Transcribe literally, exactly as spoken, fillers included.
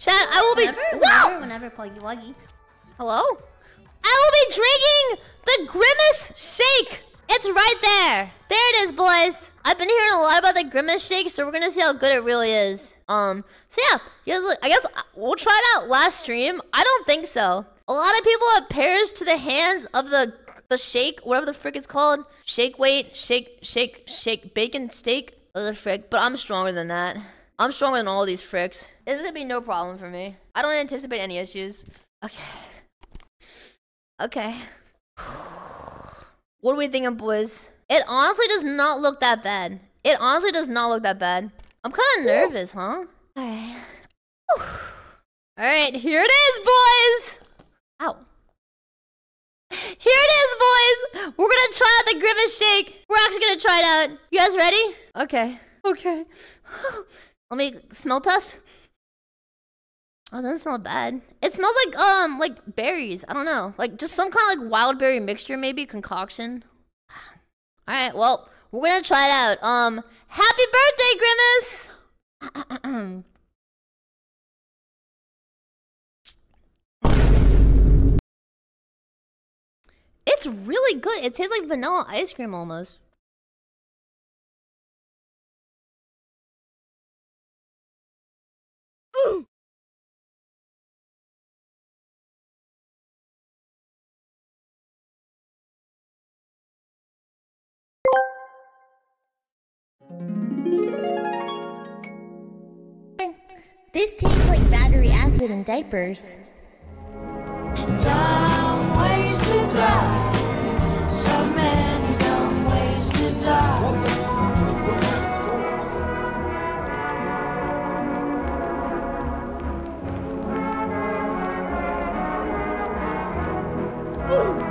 Chad, I will whenever, be. Whoa! Whenever, whenever Poggy. Hello? I will be drinking the Grimace Shake. It's right there. There it is, boys. I've been hearing a lot about the Grimace Shake, so we're gonna see how good it really is. Um. So yeah, guys, look, I guess we'll try it out last stream. I don't think so. A lot of people have pairs to the hands of the the shake, whatever the frick it's called. Shake weight, shake, shake, shake, bacon steak. Other frick, but I'm stronger than that. I'm stronger than all these fricks. This is gonna be no problem for me. I don't anticipate any issues. Okay. Okay. What are we thinking, boys? It honestly does not look that bad. It honestly does not look that bad. I'm kind of nervous, huh? All right. All right, here it is, boys. Ow. Here it is, boys. We're gonna try out the Grimace Shake. We're actually gonna try it out. You guys ready? Okay. Okay. Let me smell test. Oh, it doesn't smell bad. It smells like, um, like berries. I don't know. Like, just some kind of, like, wild berry mixture, maybe? Concoction? Alright, well, we're gonna try it out. Um, happy birthday, Grimace! It's really good. It tastes like vanilla ice cream, almost. Ooh! This tastes like battery acid and diapers. And dumb ways to die. So many dumb ways to die. Ooh.